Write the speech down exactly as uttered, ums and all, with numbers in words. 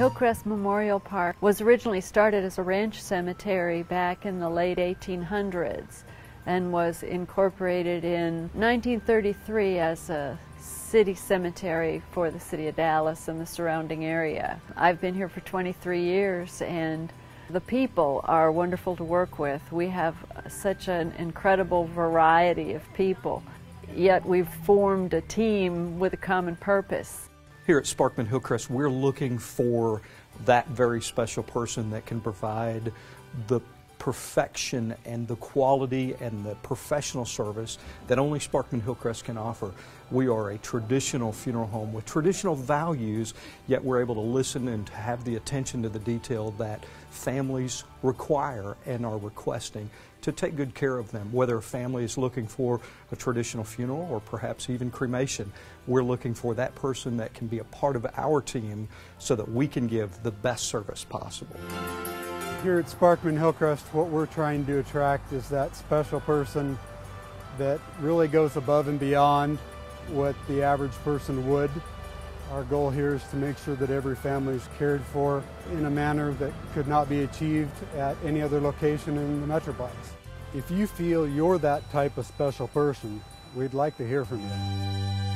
Hillcrest Memorial Park was originally started as a ranch cemetery back in the late eighteen hundreds and was incorporated in nineteen thirty-three as a city cemetery for the city of Dallas and the surrounding area. I've been here for twenty-three years, and the people are wonderful to work with. We have such an incredible variety of people, yet we've formed a team with a common purpose. Here at Sparkman Hillcrest, we're looking for that very special person that can provide the perfection and the quality and the professional service that only Sparkman Hillcrest can offer. We are a traditional funeral home with traditional values, yet we're able to listen and to have the attention to the detail that families require and are requesting to take good care of them. Whether a family is looking for a traditional funeral or perhaps even cremation, we're looking for that person that can be a part of our team so that we can give the best service possible. Here at Sparkman Hillcrest, what we're trying to attract is that special person that really goes above and beyond what the average person would. Our goal here is to make sure that every family is cared for in a manner that could not be achieved at any other location in the Metroplex. If you feel you're that type of special person, we'd like to hear from you.